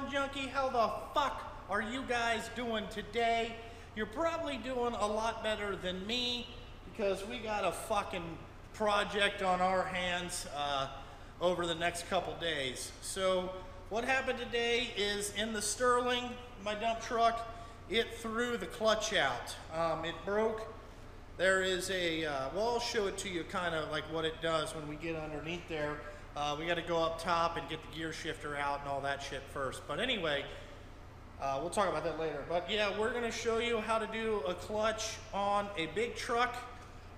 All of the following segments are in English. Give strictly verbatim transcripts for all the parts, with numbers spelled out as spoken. On Junkie, how the fuck are you guys doing today? You're probably doing a lot better than me because we got a fucking project on our hands uh, over the next couple days. So what happened today is in the Sterling, my dump truck, it threw the clutch out. Um, it broke. There is a, uh, well, I'll show it to you kind of like what it does when we get underneath there. Uh, we got to go up top and get the gear shifter out and all that shit first. But anyway, uh, we'll talk about that later. But yeah, we're going to show you how to do a clutch on a big truck.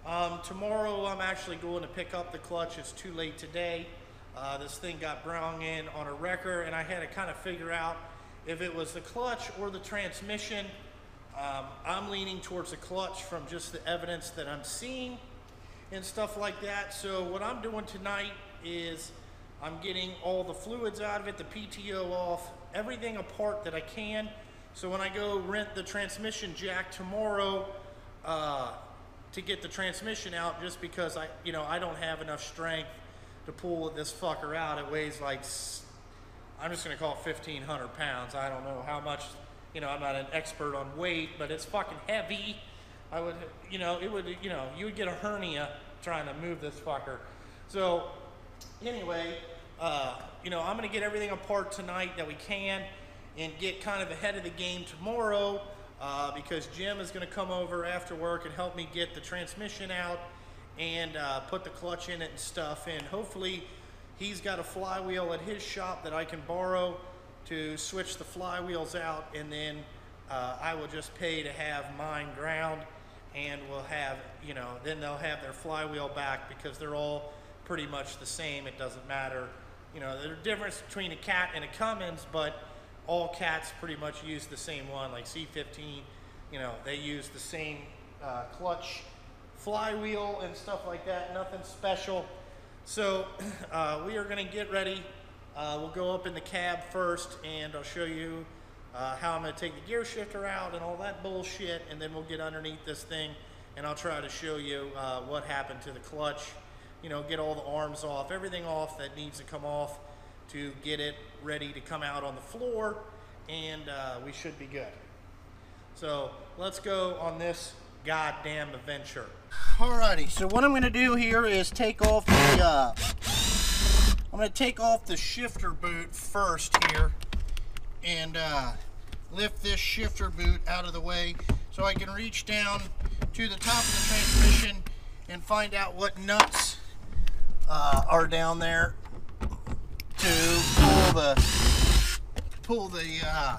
Um, tomorrow I'm actually going to pick up the clutch. It's too late today. Uh, this thing got brown in on a wrecker and I had to kind of figure out if it was the clutch or the transmission. um, I'm leaning towards the clutch from just the evidence that I'm seeing and stuff like that. So what I'm doing tonight is I'm getting all the fluids out of it, the P T O off, everything apart that I can. So when I go rent the transmission jack tomorrow uh, to get the transmission out, just because I, you know, I don't have enough strength to pull this fucker out. It weighs like, I'm just gonna call it fifteen hundred pounds. I don't know how much, you know, I'm not an expert on weight, but it's fucking heavy. I would, you know, it would, you know, you would get a hernia trying to move this fucker. So anyway, uh, you know, I'm gonna get everything apart tonight that we can and get kind of ahead of the game tomorrow uh, because Jim is gonna come over after work and help me get the transmission out and uh, put the clutch in it and stuff, and hopefully he's got a flywheel at his shop that I can borrow to switch the flywheels out, and then uh, I will just pay to have mine ground, and we'll have, you know, then they'll have their flywheel back because they're all pretty much the same. It doesn't matter, you know, there's a difference between a Cat and a Cummins, but all Cats pretty much use the same one, like C fifteen, you know, they use the same uh, clutch flywheel and stuff like that, nothing special. So uh, we are going to get ready. Uh, we'll go up in the cab first and I'll show you uh, how I'm going to take the gear shifter out and all that bullshit, and then we'll get underneath this thing and I'll try to show you uh, what happened to the clutch, you know, get all the arms off, everything off that needs to come off to get it ready to come out on the floor, and uh, we should be good. So let's go on this goddamn adventure. Alrighty, so what I'm gonna do here is take off the uh, I'm gonna take off the shifter boot first here and uh, lift this shifter boot out of the way so I can reach down to the top of the transmission and find out what nuts uh, are down there to pull the pull the uh,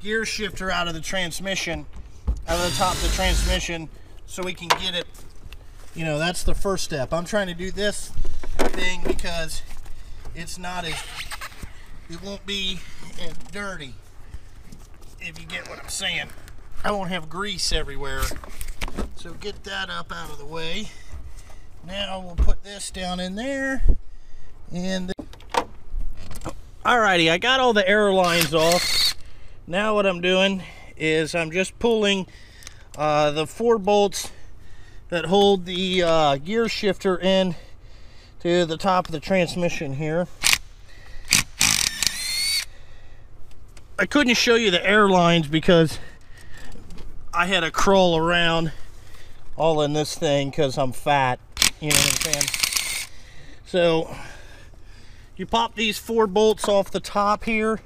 gear shifter out of the transmission out of the top of the transmission so we can get it, you know, that's the first step. I'm trying to do this thing because it's not as, it won't be as dirty, if you get what I'm saying. I won't have grease everywhere. So get that up out of the way. Now we'll put this down in there. And then... Alrighty, I got all the air lines off. Now what I'm doing is I'm just pulling uh, the four bolts that hold the uh, gear shifter in to the top of the transmission here. I couldn't show you the air lines because I had to crawl around all in this thing because I'm fat, you know what I'm saying? So you pop these four bolts off the top here.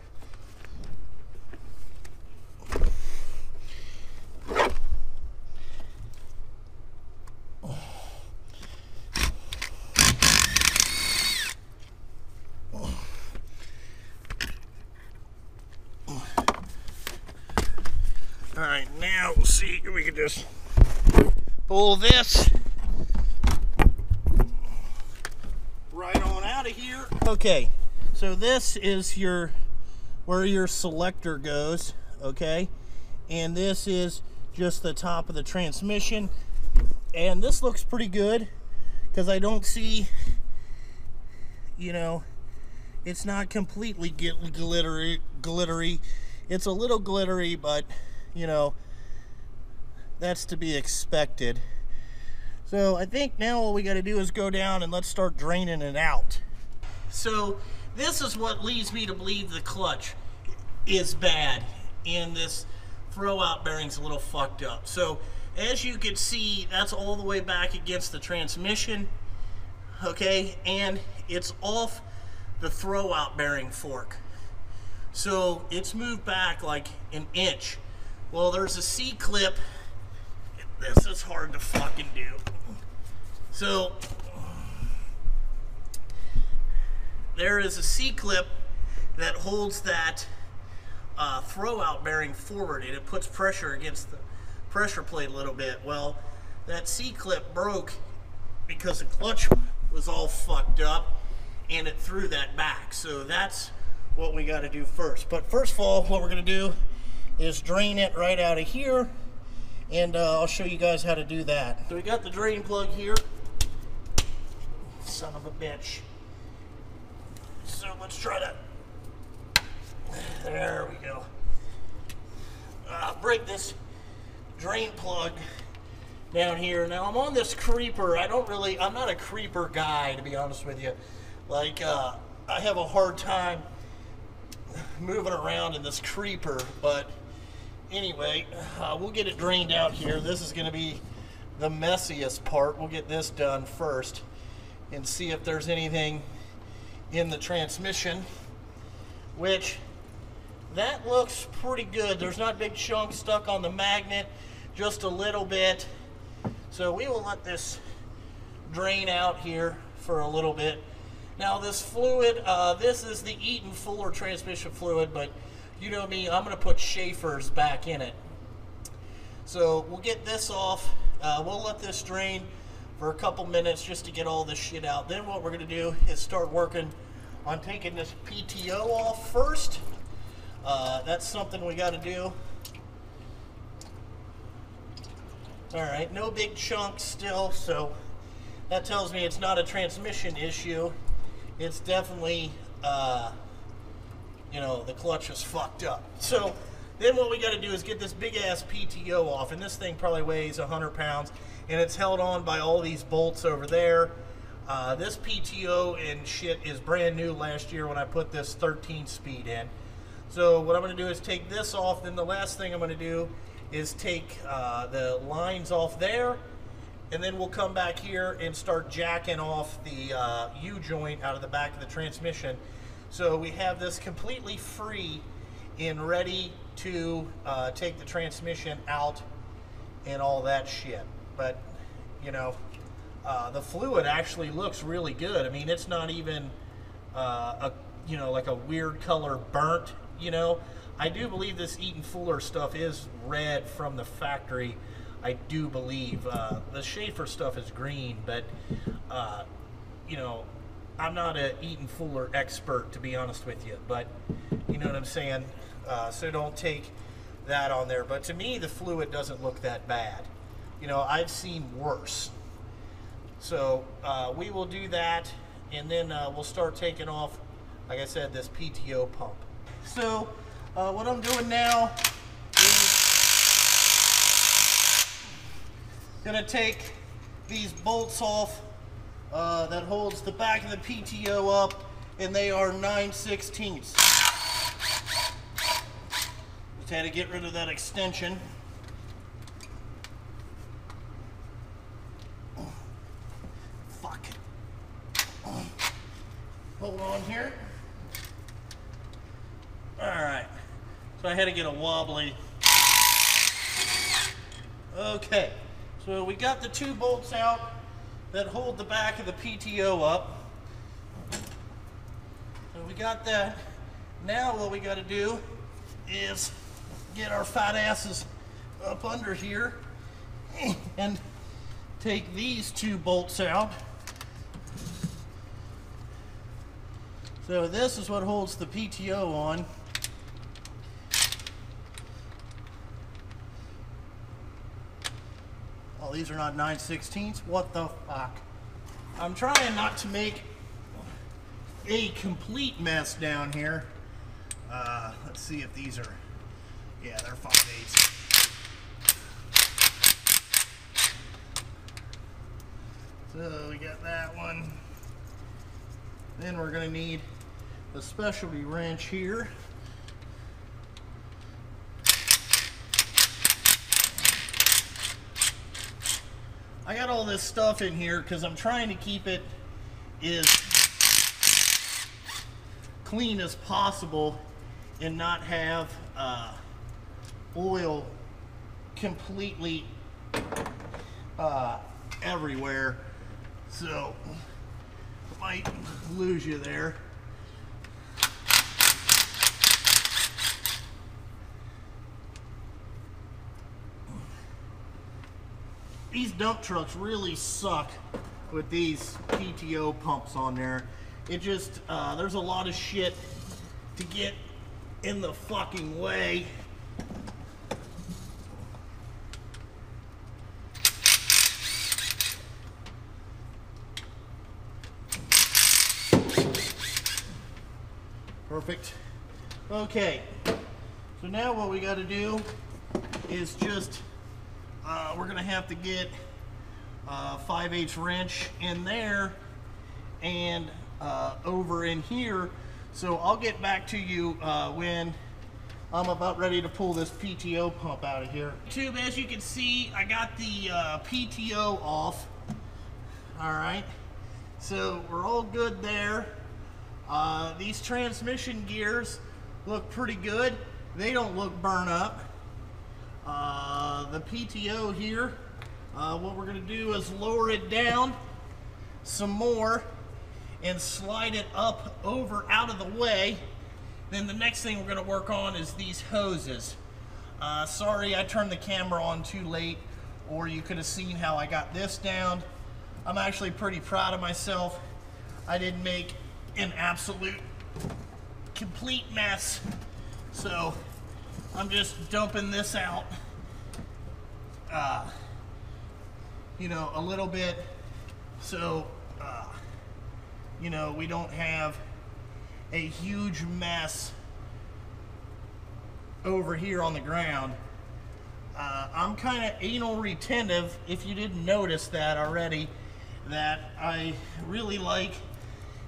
See, we can just pull this right on out of here. Okay, so this is your where your selector goes, okay, and this is just the top of the transmission, and this looks pretty good because I don't see, you know, it's not completely glittery glittery it's a little glittery, but you know, that's to be expected. So I think now all we got to do is go down and let's start draining it out. So this is what leads me to believe the clutch. is bad, and this throwout bearing's a little fucked up. So as you can see, that's all the way back against the transmission, okay, and it's off the throwout bearing fork. So it's moved back like an inch. Well, there's a C-clip. This is hard to fucking do. So there is a C-clip that holds that uh, throwout bearing forward, and it puts pressure against the pressure plate a little bit. Well, that C-clip broke because the clutch was all fucked up, and it threw that back. So that's what we got to do first. But first of all, what we're going to do is drain it right out of here, and uh, I'll show you guys how to do that. So we got the drain plug here. Son of a bitch. So let's try to, there we go. Uh, break this drain plug down here. Now I'm on this creeper. I don't really, I'm not a creeper guy, to be honest with you. Like uh, I have a hard time moving around in this creeper, but anyway, uh, we'll get it drained out here. This is going to be the messiest part. We'll get this done first and see if there's anything in the transmission, which that looks pretty good. There's not big chunks stuck on the magnet, just a little bit. So we will let this drain out here for a little bit. Now this fluid, uh, this is the Eaton Fuller transmission fluid, but you know me, I'm going to put Schaeffer's back in it. So we'll get this off. Uh, we'll let this drain for a couple minutes just to get all this shit out. Then what we're going to do is start working on taking this P T O off first. Uh, that's something we got to do. All right, no big chunks still, so that tells me it's not a transmission issue. It's definitely, uh, you know, the clutch is fucked up. So then what we got to do is get this big ass P T O off, and this thing probably weighs one hundred pounds, and it's held on by all these bolts over there. Uh, this P T O and shit is brand new last year when I put this thirteen speed in. So what I'm going to do is take this off, then the last thing I'm going to do is take uh, the lines off there, and then we'll come back here and start jacking off the uh, U-joint out of the back of the transmission. So we have this completely free and ready to uh, take the transmission out and all that shit. But, you know, uh, the fluid actually looks really good. I mean, it's not even, uh, a you know, like a weird color burnt, you know. I do believe this Eaton Fuller stuff is red from the factory. I do believe uh, the Schaefer stuff is green, but uh, you know, I'm not an Eaton Fuller expert, to be honest with you, but you know what I'm saying, uh, so don't take that on there. But to me, the fluid doesn't look that bad. You know, I've seen worse. So uh, we will do that, and then uh, we'll start taking off, like I said, this P T O pump. So uh, what I'm doing now is gonna take these bolts off uh, that holds the back of the P T O up, and they are nine sixteenths. Just had to get rid of that extension. Fuck. Hold on here. All right. So I had to get a wobbly. Okay. So we got the two bolts out that hold the back of the P T O up. So we got that. Now what we got to do is get our fat asses up under here and take these two bolts out. So this is what holds the P T O on. These are not nine sixteenths. What the fuck? I'm trying not to make a complete mess down here. Uh, let's see if these are, yeah, they're five eighths. So we got that one. Then we're going to need a specialty wrench here. I got all this stuff in here because I'm trying to keep it as clean as possible and not have uh, oil completely uh, everywhere. So might lose you there. These dump trucks really suck with these P T O pumps on there. It just, uh, there's a lot of shit to get in the fucking way. Perfect. Okay, so now what we got to do is just Uh, we're gonna have to get a five eighths wrench in there and uh, over in here. So I'll get back to you uh, when I'm about ready to pull this P T O pump out of here. Tube, as you can see, I got the uh, P T O off. All right, so we're all good there. Uh, these transmission gears look pretty good. They don't look burnt up. Uh, the P T O here, uh, what we're going to do is lower it down some more and slide it up over out of the way. Then the next thing we're going to work on is these hoses. Uh, sorry I turned the camera on too late, or you could have seen how I got this down. I'm actually pretty proud of myself. I didn't make an absolute complete mess. So I'm just dumping this out, uh, you know, a little bit, so, uh, you know, we don't have a huge mess over here on the ground. Uh, I'm kind of anal retentive, if you didn't notice that already, that I really like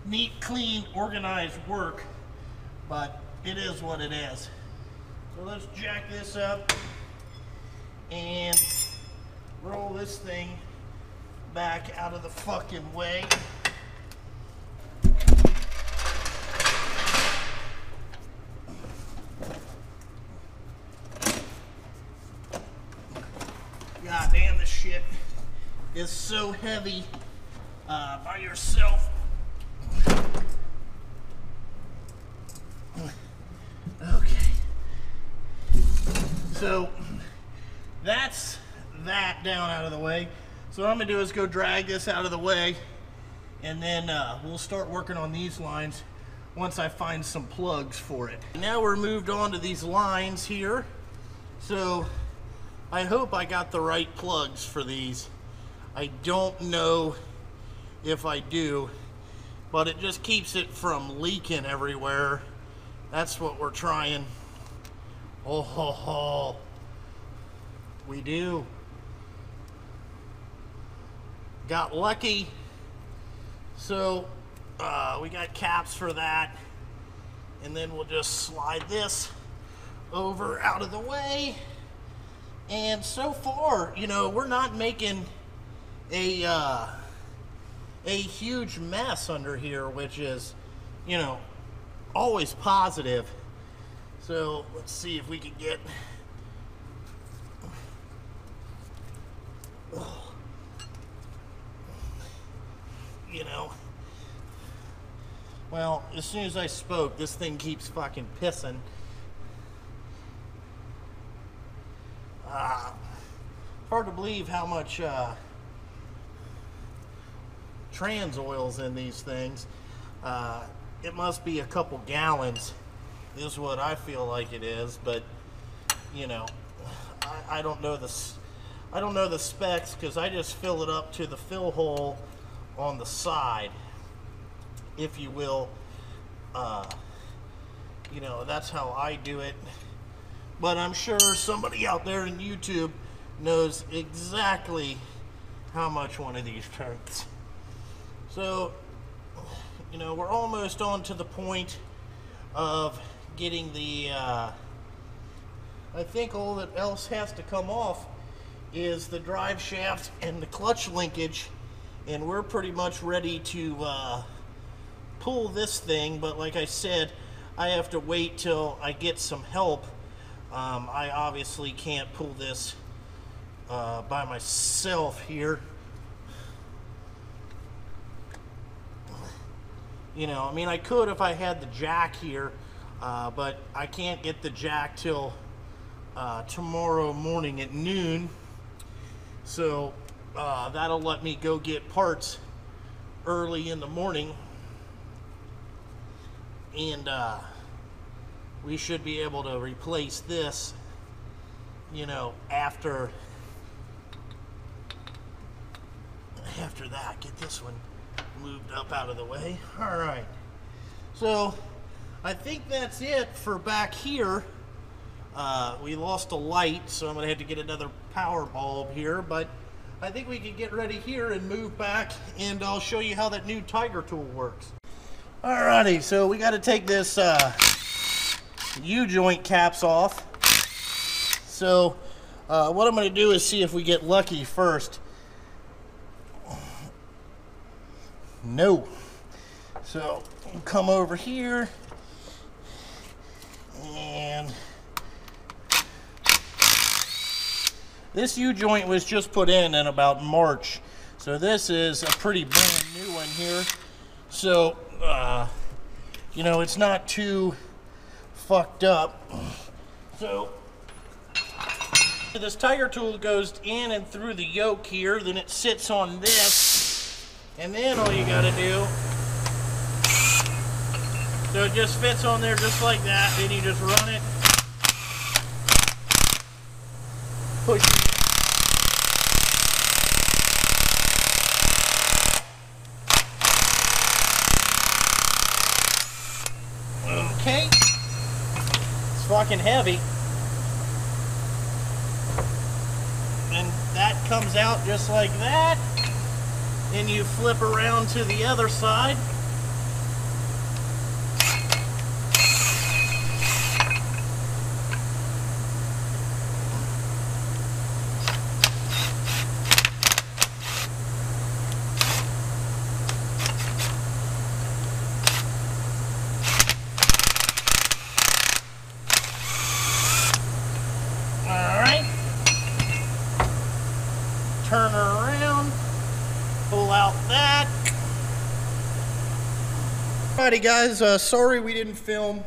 neat, clean, organized work, but it is what it is. So let's jack this up and roll this thing back out of the fucking way. God damn, this shit is so heavy uh, by yourself. So that's that down out of the way. So what I'm gonna do is go drag this out of the way, and then uh, we'll start working on these lines once I find some plugs for it. Now we're moved on to these lines here. So I hope I got the right plugs for these. I don't know if I do, but it just keeps it from leaking everywhere. That's what we're trying. Oh ho ho, we do. Got lucky. So uh, we got caps for that. And then we'll just slide this over out of the way. And so far, you know, we're not making a, uh, a huge mess under here, which is, you know, always positive. So let's see if we can get oh, you know, well, as soon as I spoke, this thing keeps fucking pissing. Uh, hard to believe how much uh, trans oil's in these things. Uh, it must be a couple gallons is what I feel like it is, but you know, I, I don't know the I don't know the specs because I just fill it up to the fill hole on the side, if you will. Uh, you know, that's how I do it. But I'm sure somebody out there in YouTube knows exactly how much one of these turns. So, you know, we're almost on to the point of getting the uh, I think all that else has to come off is the drive shaft and the clutch linkage, and we're pretty much ready to uh, pull this thing. But like I said, I have to wait till I get some help. um, I obviously can't pull this uh, by myself here. You know, I mean, I could if I had the jack here, uh, but I can't get the jack till uh, tomorrow morning at noon. So uh, that'll let me go get parts early in the morning, and uh, we should be able to replace this, you know, after after that. Get this one moved up out of the way. All right, so I think that's it for back here. Uh, we lost a light, so I'm gonna have to get another power bulb here, but I think we can get ready here and move back, and I'll show you how that new Tiger tool works. Alrighty, so we got to take this uh, U-joint caps off. So uh, what I'm gonna do is see if we get lucky first. No. So come over here and this U-joint was just put in in about March, so this is a pretty brand new one here. So uh, you know, it's not too fucked up. So this Tiger tool goes in and through the yoke here, then it sits on this. And then all you gotta do, so it just fits on there just like that, then you just run it, push it. Okay, it's fucking heavy. And that comes out just like that. And you flip around to the other side. All right. Turn around. Pull out that. Alrighty guys, uh, sorry we didn't film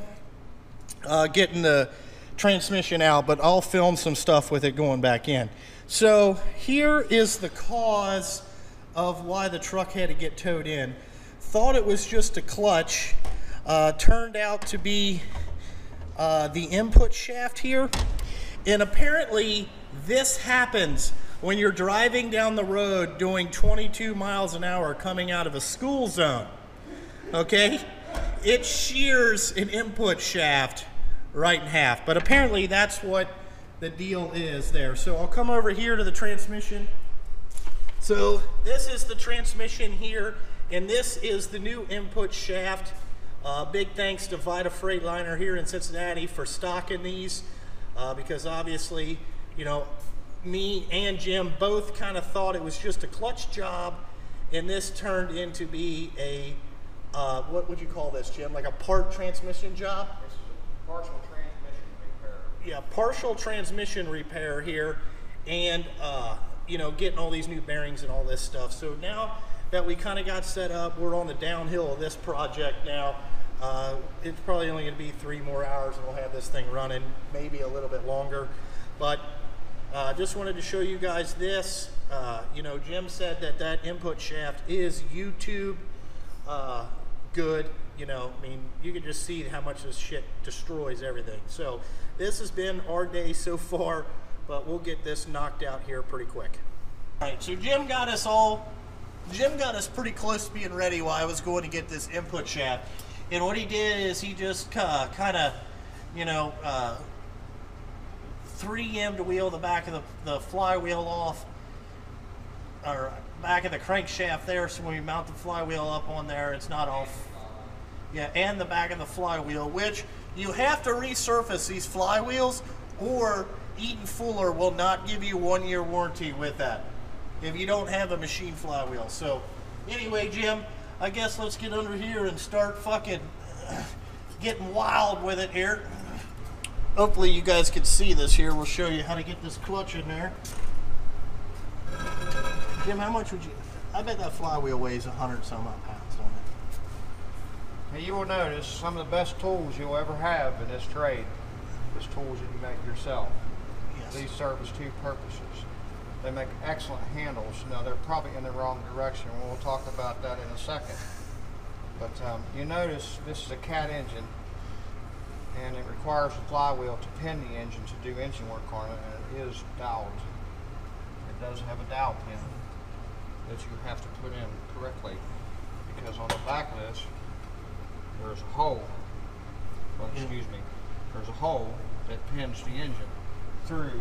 uh, getting the transmission out, but I'll film some stuff with it going back in. So here is the cause of why the truck had to get towed in. Thought it was just a clutch. Uh, turned out to be uh, the input shaft here. And apparently this happens when you're driving down the road doing twenty-two miles an hour coming out of a school zone, okay? It shears an input shaft right in half, but apparently that's what the deal is there. So I'll come over here to the transmission. So this is the transmission here, and this is the new input shaft. Uh, big thanks to Vita Freightliner here in Cincinnati for stocking these, uh, because obviously, you know, me and Jim both kind of thought it was just a clutch job, and this turned into be a uh, what would you call this, Jim? Like a part transmission job? It's a partial transmission repair. Yeah, partial transmission repair here, and uh, you know, getting all these new bearings and all this stuff. So now that we kind of got set up, we're on the downhill of this project now. Uh, it's probably only going to be three more hours, and we'll have this thing running, maybe a little bit longer, but. Uh, just wanted to show you guys this. Uh, you know, Jim said that that input shaft is YouTube uh, good. You know, I mean, you can just see how much this shit destroys everything. So this has been our day so far, but we'll get this knocked out here pretty quick. All right, so Jim got us all, Jim got us pretty close to being ready while I was going to get this input shaft. And what he did is he just uh, kind of, you know, uh, three M to wheel the back of the, the flywheel off, or back of the crankshaft there, so when we mount the flywheel up on there, it's not off. Yeah, and the back of the flywheel, which you have to resurface these flywheels, or Eaton Fuller will not give you one year warranty with that if you don't have a machine flywheel. So anyway, Jim, I guess let's get under here and start fucking uh, getting wild with it here. Hopefully you guys can see this here. We'll show you how to get this clutch in there. Jim, how much would you, I bet that flywheel weighs a hundred some odd pounds on it. Now you will notice some of the best tools you'll ever have in this trade is tools that you make yourself. Yes. These serve as two purposes. They make excellent handles. Now they're probably in the wrong direction. We'll talk about that in a second. But um, you notice this is a Cat engine, and it requires the flywheel to pin the engine to do engine work on it, and it is doweled. It does have a dowel pin that you have to put in correctly, because on the back of this, there's a hole, well, excuse me, there's a hole that pins the engine through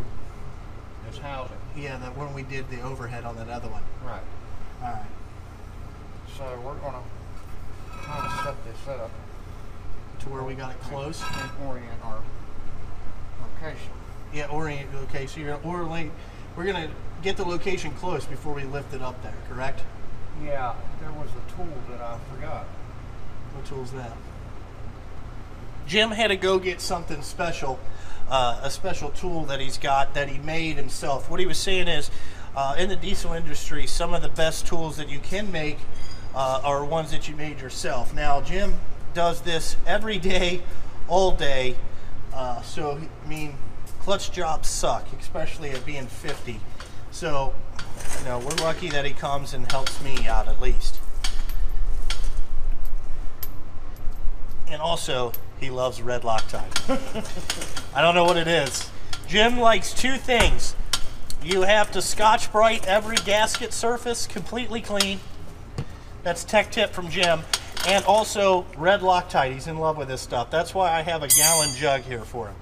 its housing. Yeah, that when we did the overhead on that other one. Right. All right. So we're gonna kind of set this up to where we got it close and orient our location. Yeah, orient. Okay, so you're orient. We're gonna get the location close before we lift it up there, correct? Yeah. There was a tool that I forgot. What tool's that? Jim had to go get something special, uh, a special tool that he's got that he made himself. What he was saying is, uh, in the diesel industry, some of the best tools that you can make uh, are ones that you made yourself. Now, Jim does this every day, all day. Uh, so, I mean, clutch jobs suck, especially at being fifty. So, you know, we're lucky that he comes and helps me out at least. And also, he loves red Loctite. I don't know what it is. Jim likes two things. You have to Scotch-Brite every gasket surface completely clean. That's tech tip from Jim. And also red Loctite. He's in love with this stuff. That's why I have a gallon jug here for him.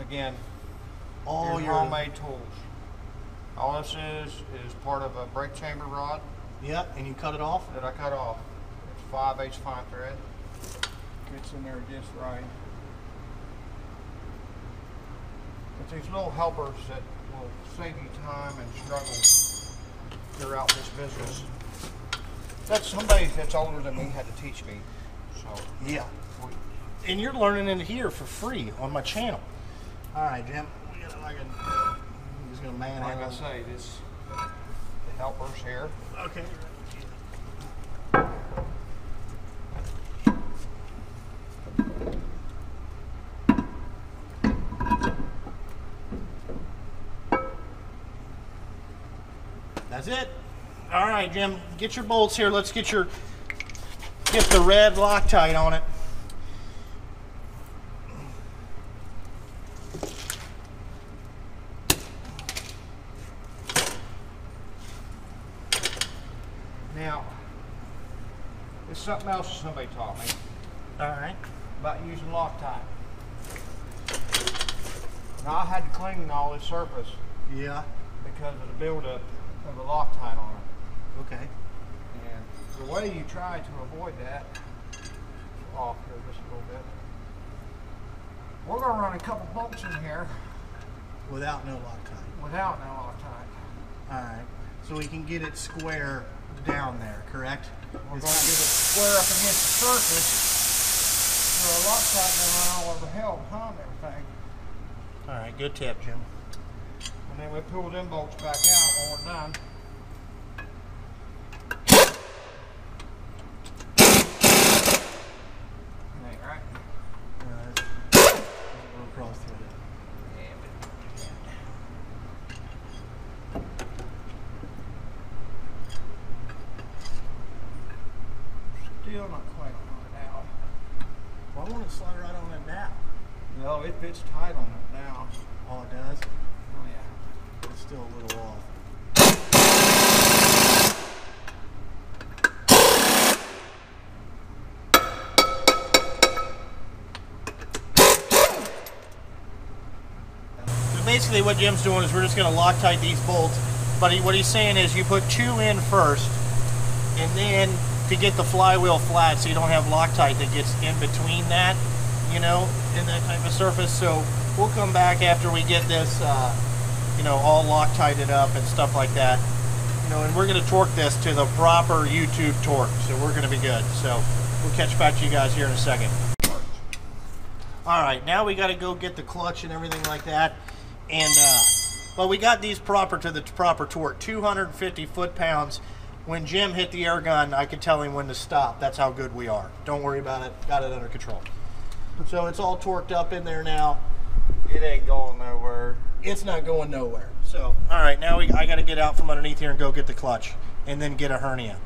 Again, all your homemade tools. All this is is part of a brake chamber rod. Yep, and you cut it off? That I cut off. It's five eighths fine thread. Gets in there just right. It's these little helpers that will save you time and struggle throughout this business. That's somebody that's older than me had to teach me. So yeah, and you're learning in here for free on my channel. All right, Jim. We got like a, I'm just gonna man like I say, this the helpers here. Okay. That's it. All right, Jim, get your bolts here. Let's get your, get the red Loctite on it. Now, there's something else somebody taught me. All right. About using Loctite. Now, I had to clean all this surface. Yeah. Because of the buildup of the Loctite on it. Okay. And the way you try to avoid that, off here just a little bit, we're going to run a couple bolts in here. Without no Loctite. Without no Loctite. All right. So we can get it square down there, correct? We're going to get it square up against the surface so our Loctite won't run all over the hell behind everything. All right. Good tip, Jim. And then we pull them bolts back out when we're done. It's tight on it now. Oh, it does? Oh, yeah. It's still a little off. So basically what Jim's doing is we're just going to Loctite these bolts. But he, what he's saying is you put two in first, and then to get the flywheel flat so you don't have Loctite that gets in between that. you know, in that type of surface. So we'll come back after we get this, uh, you know, all Loctite it up and stuff like that. You know, and we're going to torque this to the proper YouTube torque. So we're going to be good. So we'll catch back to you guys here in a second. All right, now we got to go get the clutch and everything like that. And, uh, well, we got these proper to the proper torque, two hundred fifty foot-pounds. When Jim hit the air gun, I could tell him when to stop. That's how good we are. Don't worry about it. Got it under control. So it's all torqued up in there now. It ain't going nowhere. It's not going nowhere. So, all right, now we, I got to get out from underneath here and go get the clutch and then get a hernia.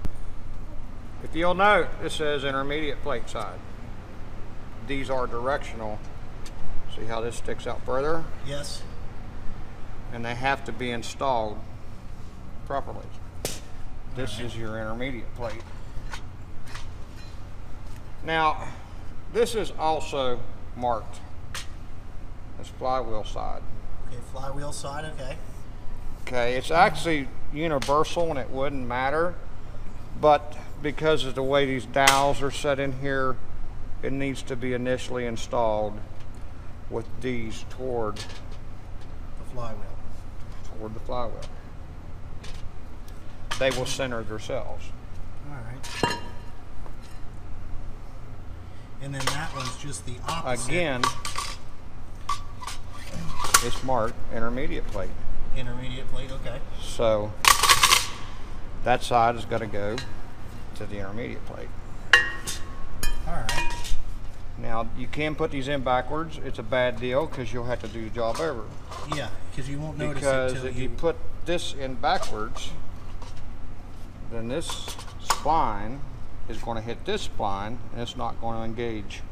If you'll note, it says intermediate plate side. These are directional. See how this sticks out further? Yes. And they have to be installed properly. This is your intermediate plate. Now, this is also marked as flywheel side. Okay, flywheel side, okay. Okay, it's actually universal and it wouldn't matter, but because of the way these dowels are set in here, it needs to be initially installed with these toward the flywheel. Toward the flywheel. They will center themselves. All right. And then that one's just the opposite. Again, it's marked intermediate plate. Intermediate plate, okay. So that side is going to go to the intermediate plate. All right. Now, you can put these in backwards. It's a bad deal because you'll have to do the job over. Yeah, because you won't notice because it until if you... you put this in backwards, then this spline is going to hit this spline and it's not going to engage.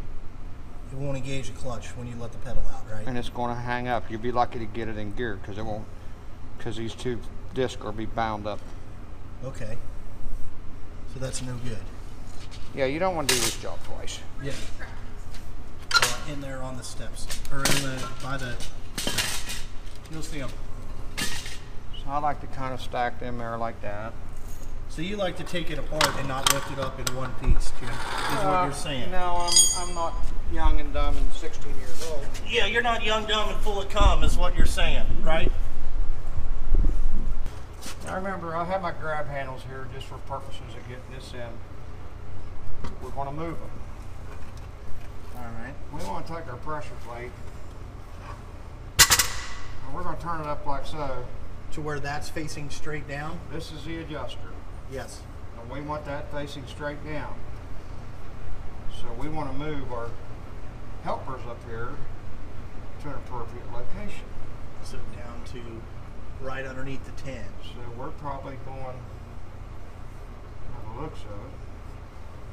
It won't engage the clutch when you let the pedal out, right? And it's going to hang up. You'll be lucky to get it in gear because it won't, because these two discs will be bound up. Okay. So that's no good. Yeah, you don't want to do this job twice. Yeah. Uh, in there on the steps, or in the, by the, you'll see them. So I like to kind of stack them there like that. So you like to take it apart and not lift it up in one piece, Jim, is uh, what you're saying. No, I'm, I'm not young and dumb and sixteen years old. Yeah, you're not young, dumb, and full of cum is what you're saying, right? Now remember, I have my grab handles here just for purposes of getting this in. We're going to move them. All right. We want to take our pressure plate, and we're going to turn it up like so. To where that's facing straight down? This is the adjuster. Yes. And we want that facing straight down. So we want to move our helpers up here to an appropriate location. So down to right underneath the ten. So we're probably going, by the looks of it,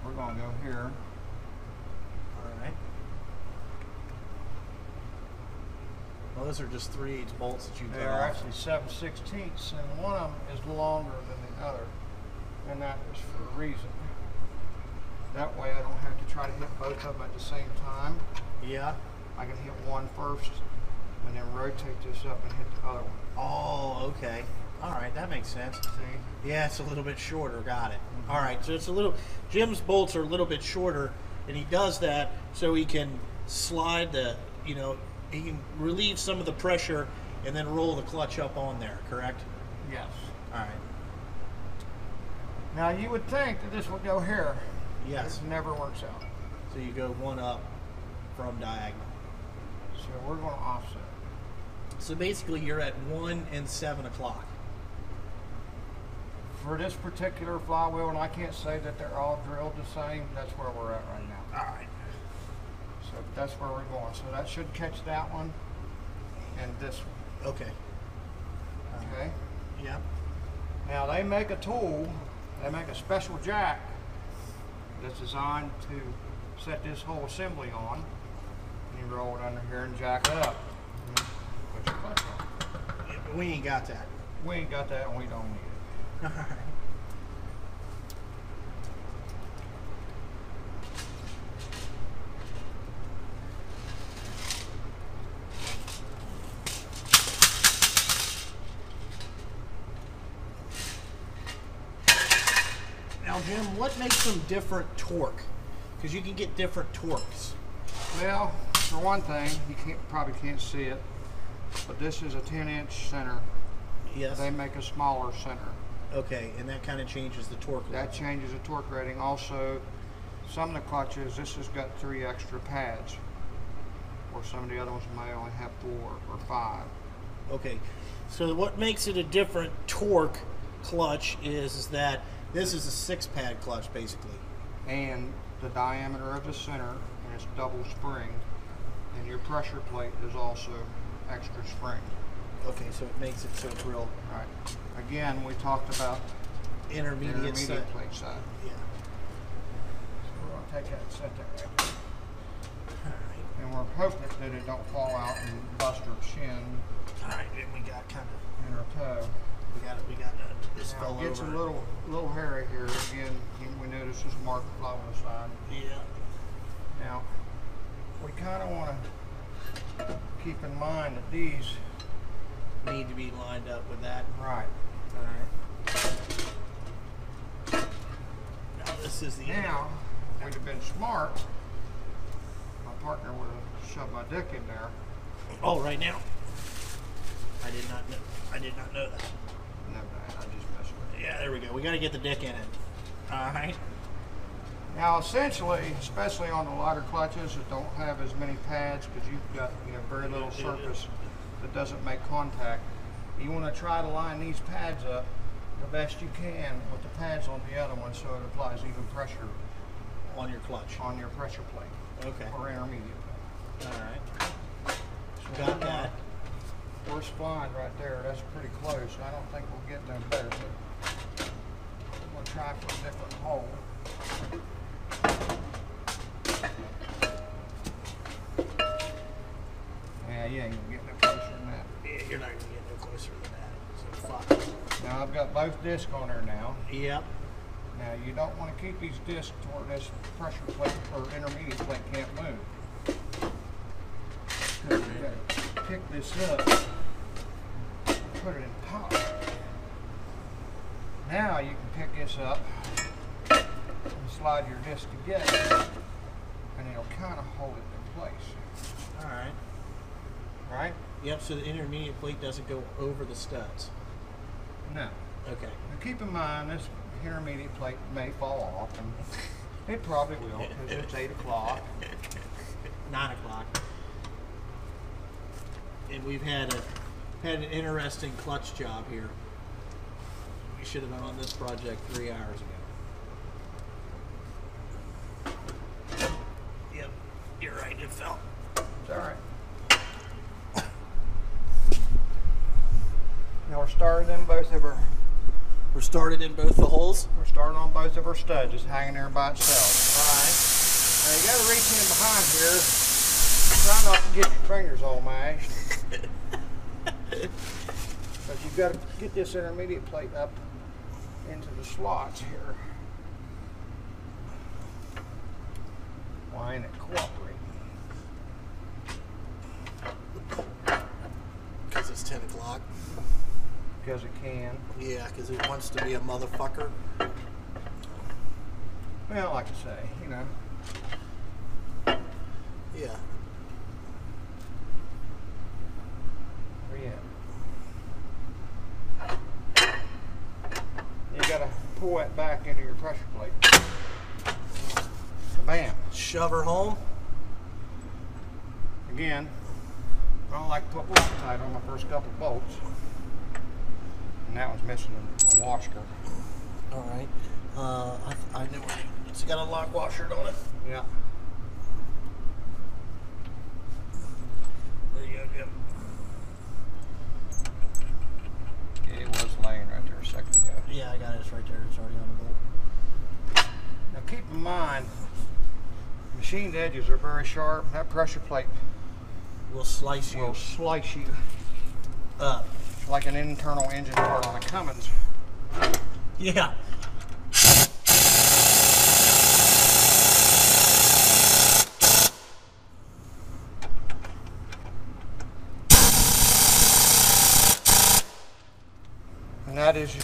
we're going to go here. All right. Well, those are just three eighths bolts that you got. They are actually seven sixteenths, and one of them is longer than the other. And that is for a reason. That way I don't have to try to hit both of them at the same time. Yeah. I can hit one first and then rotate this up and hit the other one. Oh, okay. All right, that makes sense. See? Yeah, it's a little bit shorter. Got it. Mm-hmm. All right, so it's a little, Jim's bolts are a little bit shorter, and he does that so he can slide the, you know, he can relieve some of the pressure and then roll the clutch up on there, correct? Yes. All right. Now you would think that this would go here. Yes. It never works out. So you go one up from diagonal. So we're going to offset. So basically you're at one and seven o'clock. For this particular flywheel, and I can't say that they're all drilled the same, that's where we're at right now. All right. So that's where we're going. So that should catch that one and this one. Okay. Okay? Yeah. Now they make a tool, they make a special jack that's designed to set this whole assembly on. And you roll it under here and jack it up. Put your clutch on. Yeah, but we ain't got that. We ain't got that and we don't need it. All right. Jim, what makes them different torque? Because you can get different torques. Well, for one thing, you can't probably can't see it, but this is a ten inch center. Yes. They make a smaller center. Okay, and that kind of changes the torque rating. That changes the torque rating. Also, some of the clutches, this has got three extra pads, or some of the other ones may only have four or five. Okay, so what makes it a different torque clutch is, is that this is a six pad clutch basically. And the diameter of the center, and it's double spring, and your pressure plate is also extra spring. Okay, so it makes it so it's real. All right. Again, we talked about intermediate, intermediate side. plate side. Yeah. So we're going to take that and set that right there. All right. And we're hoping that it don't fall out and bust her shin. All right. Then we got kind of in her toe. We got it. We got it. This fell over. It's a little little hairy here. Again, we notice this mark on the side. Yeah. Now, we kind of want to keep in mind that these need to be lined up with that. Right. All right. Now this is the. Now, if we'd have been smart, my partner would have shoved my dick in there. Oh, right now. I did not know. I did not know that. No, I just messed with it. Yeah, there we go. We got to get the dick in it. All right. Now, essentially, especially on the lighter clutches that don't have as many pads, because you've got you know very little surface that doesn't make contact, you want to try to line these pads up the best you can with the pads on the other one, so it applies even pressure on your clutch, on your pressure plate, okay, or intermediate plate. All right. So got that. We're splined right there. That's pretty close. I don't think we'll get no better, but we'll try for a different hole. Yeah, you ain't gonna get no closer than that. Yeah, you're not gonna get no closer than that. So fuck. Now I've got both discs on there now. Yep. Now you don't want to keep these discs to where this pressure plate or intermediate plate can't move. Cause you gotta pick this up and put it in pop. Now you can pick this up and slide your disc together, and it'll kind of hold it in place. All right. Right? Yep, so the intermediate plate doesn't go over the studs. No. Okay. Now keep in mind, this intermediate plate may fall off, and it probably will, because it's eight o'clock. nine o'clock. And we've had a had an interesting clutch job here. We should have been on this project three hours ago. Yep, you're right, it fell. It's all right. Now we're started in both of our. We're started in both the holes. We're starting on both of our studs, just hanging there by itself. All right. Now you got to reach in behind here. Try not to get your fingers all mashed. But you've got to get this intermediate plate up into the slots here. Why ain't it cooperating? Because it's ten o'clock. Because it can. Yeah, because it wants to be a motherfucker. Well, like I say, you know. Yeah. Where you at? You gotta pull that back into your pressure plate. Bam. Shove her home. Again, I don't like to put Loctite on my first couple bolts. And that one's missing a washer. All right. Uh, I, I knew it. It's got a lock washer on it. Yeah. There you go, Jim. Yeah, it was laying right there a second ago. Yeah, I got it. It's right there. It's already on the bolt. Now keep in mind, machined edges are very sharp. That pressure plate will slice you. Will slice you up. Like an internal engine part on a Cummins. Yeah. And that is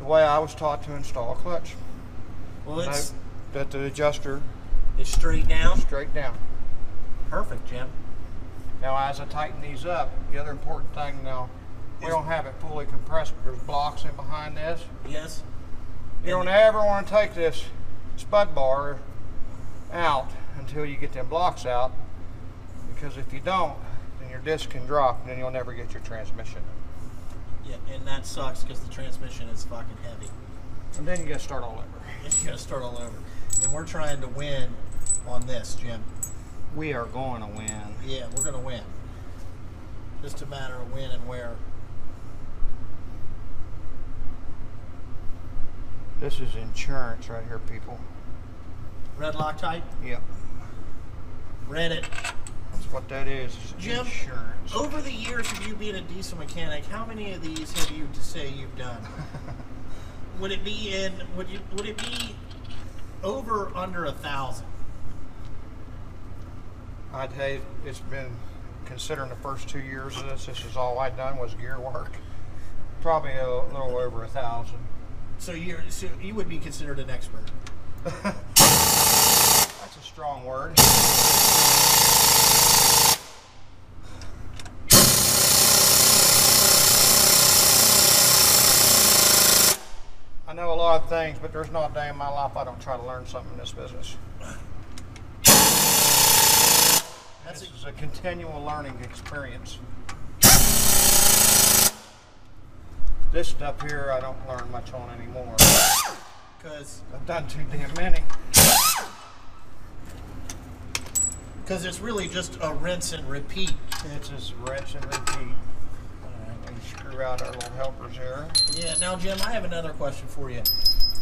the way I was taught to install a clutch. Well, it's that the adjuster It's straight down? Straight down. Perfect, Jim. Now, as I tighten these up, the other important thing now, we is, don't have it fully compressed, but there's blocks in behind this. Yes. You and don't ever want to take this spud bar out until you get them blocks out, because if you don't, then your disc can drop and then you'll never get your transmission. Yeah, and that sucks because the transmission is fucking heavy. And then you gotta start all over. And you gotta start all over. And we're trying to win on this, Jim. We are going to win. Yeah, we're gonna win. Just a matter of when and where. This is insurance right here, people. Red Loctite? Yep. Read it. That's what that is, is Jim, insurance. Over the years of you being a diesel mechanic, how many of these have you to say you've done? Would it be in, would you, would it be over or under a thousand? I'd say it's been, considering the first two years of this, this is all I'd done was gear work. Probably a little over a thousand. So you're, so you would be considered an expert. That's a strong word. I know a lot of things, but there's not a day in my life I don't try to learn something in this business. That's this a, is a continual learning experience. This stuff here I don't learn much on anymore. Because I've done too damn many. Because it's really just a rinse and repeat. It's just rinse and repeat. Alright, we screw out our little helpers here. Yeah, now Jim, I have another question for you.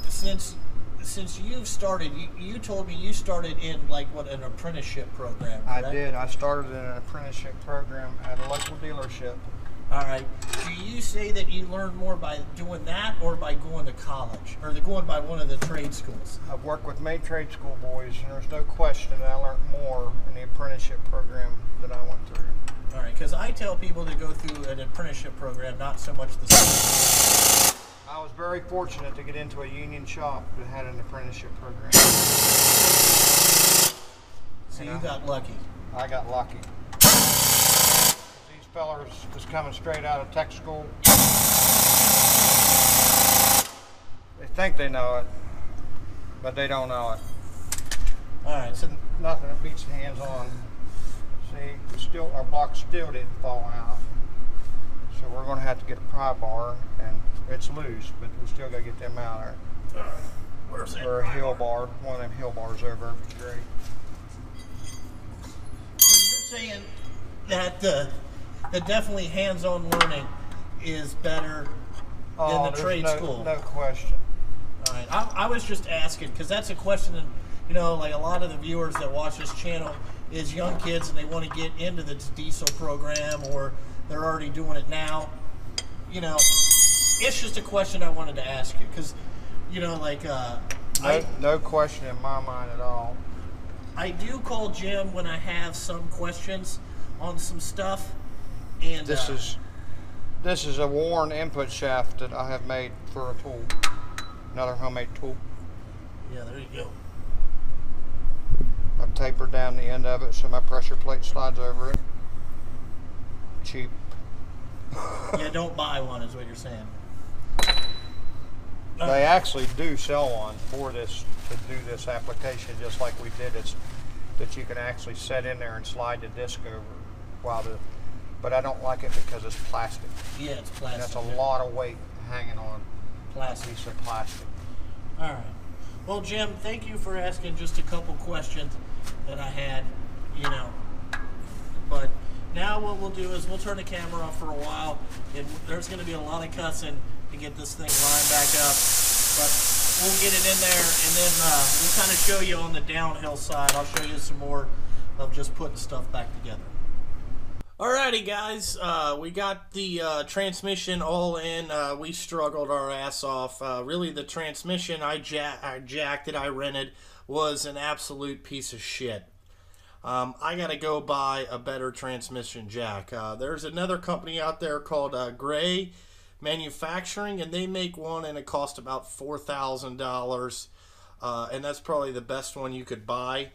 Since since you've started, you, you told me you started in like what, an apprenticeship program, right? I did. I started in an apprenticeship program at a local dealership. All right. Do you say that you learn more by doing that or by going to college? Or going by one of the trade schools? I've worked with many trade school boys, and there's no question that I learned more in the apprenticeship program that I went through. All right, because I tell people to go through an apprenticeship program, not so much the school. I was very fortunate to get into a union shop that had an apprenticeship program. So you, you know, got lucky. I got lucky. Fellers just coming straight out of tech school. They think they know it, but they don't know it. All right. It's nothing that beats hands-on. See, still our block still didn't fall out, so we're going to have to get a pry bar, and it's loose, but we still got to get them out there. Uh, where's that? Or a hill bar, one of them hill bars over. Great. So you're saying that the. Uh, That definitely hands-on learning is better oh, than the trade no, school. No question. All right. I, I was just asking because that's a question that, you know, like a lot of the viewers that watch this channel is young kids and they want to get into the diesel program or they're already doing it now. You know, it's just a question I wanted to ask you because, you know, like uh, no, I, no question in my mind at all. I do call Jim when I have some questions on some stuff. And, this uh, is this is a worn input shaft that I have made for a tool, another homemade tool. Yeah, there you go. I've tapered down the end of it so my pressure plate slides over it. Cheap. Yeah, don't buy one is what you're saying. They okay. actually do sell one for this to do this application, just like we did. It's that you can actually set in there and slide the disc over while the. But I don't like it because it's plastic. Yeah, it's plastic. And that's a yeah. lot of weight hanging on plastic. a piece of plastic. All right. Well, Jim, thank you for asking just a couple questions that I had, you know. But now what we'll do is we'll turn the camera off for a while. And there's going to be a lot of cussing to get this thing lined back up. But we'll get it in there, and then uh, we'll kind of show you on the downhill side. I'll show you some more of just putting stuff back together. Alrighty guys, uh, we got the uh, transmission all in. Uh, we struggled our ass off. Uh, really the transmission I, ja I jacked that I rented was an absolute piece of shit. Um, I gotta go buy a better transmission jack. Uh, there's another company out there called uh, Gray Manufacturing, and they make one and it costs about four thousand dollars. Uh, and that's probably the best one you could buy.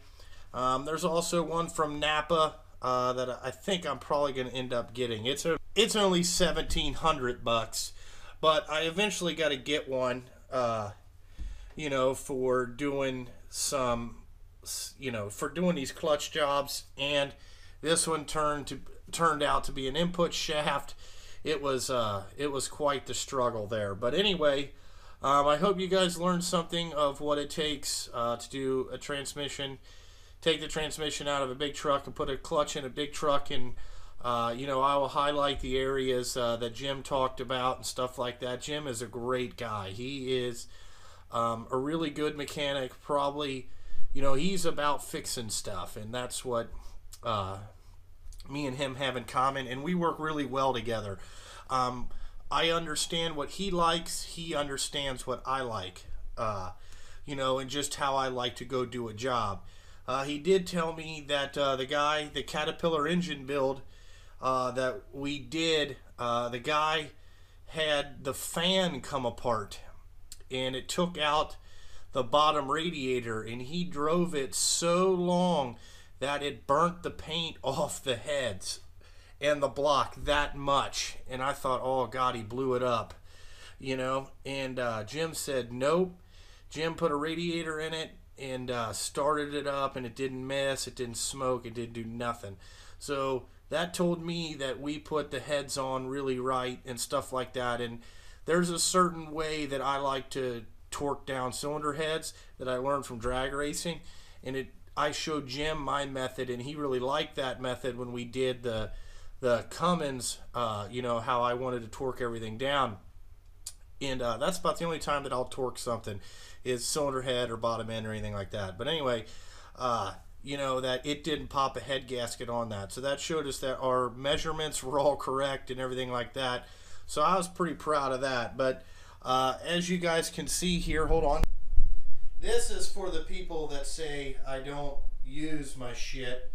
Um, there's also one from Napa uh, that I think I'm probably going to end up getting. It's a, it's only seventeen hundred bucks, but I eventually got to get one, uh, you know, for doing some, you know, for doing these clutch jobs. And this one turned to turned out to be an input shaft. It was uh, it was quite the struggle there. But anyway, um, I hope you guys learned something of what it takes uh, to do a transmission. Take the transmission out of a big truck and put a clutch in a big truck. And uh, you know, I will highlight the areas uh, that Jim talked about and stuff like that. Jim is a great guy. He is um, a really good mechanic. Probably, you know, he's about fixing stuff, and that's what uh, me and him have in common, and we work really well together. Um, I understand what he likes. He understands what I like, uh, you know, and just how I like to go do a job. Uh, he did tell me that uh, the guy, the Caterpillar engine build uh, that we did, uh, the guy had the fan come apart, and it took out the bottom radiator, and he drove it so long that it burnt the paint off the heads and the block that much. And I thought, oh god, he blew it up, you know. And uh, Jim said nope. Jim put a radiator in it and uh, started it up, and it didn't mess, it didn't smoke, it didn't do nothing. So that told me that we put the heads on really right and stuff like that. And there's a certain way that I like to torque down cylinder heads that I learned from drag racing, and it I showed Jim my method, and he really liked that method when we did the the Cummins, uh, you know, how I wanted to torque everything down. And uh, that's about the only time that I'll torque something is cylinder head or bottom end or anything like that. But anyway, uh, you know, that it didn't pop a head gasket on that, so that showed us that our measurements were all correct and everything like that. So I was pretty proud of that. But Uh, as you guys can see here, hold on. This is for the people that say I don't use my shit.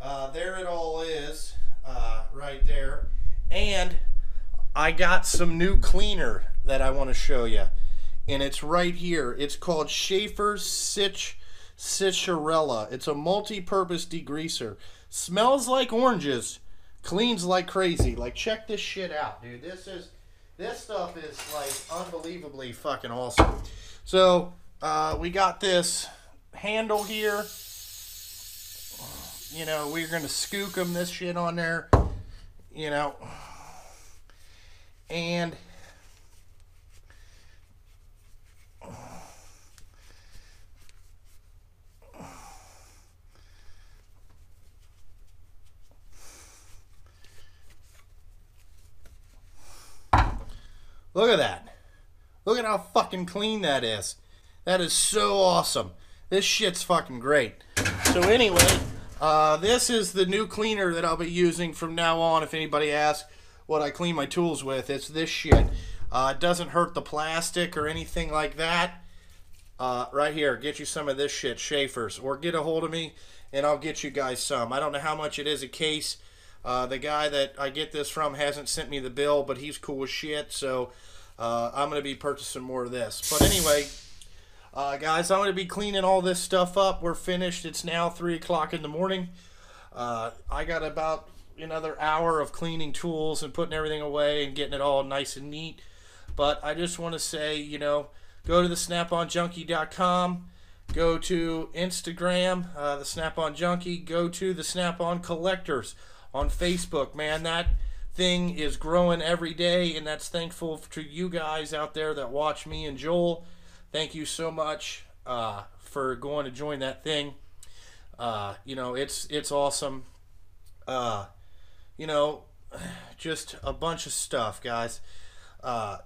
Uh, there it all is, uh, right there. And I got some new cleaner that I want to show you, and it's right here. It's called Schaeffer's Citch Cicciarella. It's a multi-purpose degreaser. Smells like oranges, cleans like crazy. Like, check this shit out, dude. This is. This stuff is like unbelievably fucking awesome. So uh, we got this handle here. You know, we're gonna skook them this shit on there. You know, and look at that. Look at how fucking clean that is. That is so awesome. This shit's fucking great. So anyway, uh, this is the new cleaner that I'll be using from now on. If anybody asks what I clean my tools with, it's this shit. Uh, it doesn't hurt the plastic or anything like that. Uh, right here, get you some of this shit, Schaeffer's, or get a hold of me and I'll get you guys some. I don't know how much it is a case. Uh, the guy that I get this from hasn't sent me the bill, but he's cool as shit, so uh, I'm going to be purchasing more of this. But anyway, uh, guys, I'm going to be cleaning all this stuff up. We're finished. It's now three o'clock in the morning. Uh, I got about another hour of cleaning tools and putting everything away and getting it all nice and neat. But I just want to say, you know, go to the Snap On Junkie dot com. Go to Instagram, uh, the Snap-On Junkie. Go to the Snap-On Collectors on Facebook, man. That thing is growing every day, and that's thankful to you guys out there that watch me and Joel. Thank you so much uh, for going to join that thing. Uh, you know, it's it's awesome. Uh, you know, just a bunch of stuff, guys. Uh,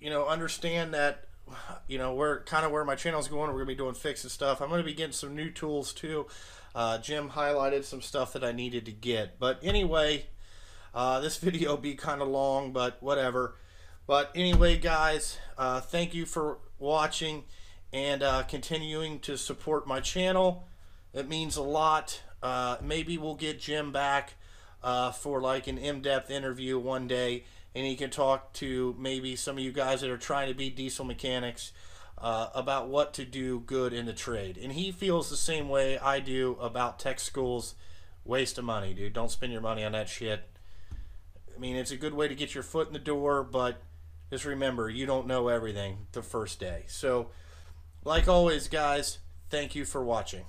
you know, understand that, you know, we're kind of where my channel's going. We're going to be doing fixing stuff. I'm going to be getting some new tools, too. Uh, Jim highlighted some stuff that I needed to get. But anyway, uh, this video will be kind of long, but whatever. But anyway, guys, uh, thank you for watching and uh, continuing to support my channel. It means a lot. Uh, maybe we'll get Jim back uh, for like an in-depth interview one day, and he can talk to maybe some of you guys that are trying to be diesel mechanics. uh, about what to do good in the trade. And he feels the same way I do about tech schools. Waste of money, dude. Don't spend your money on that shit. I mean, it's a good way to get your foot in the door, but just remember, you don't know everything the first day. So, like always, guys, thank you for watching.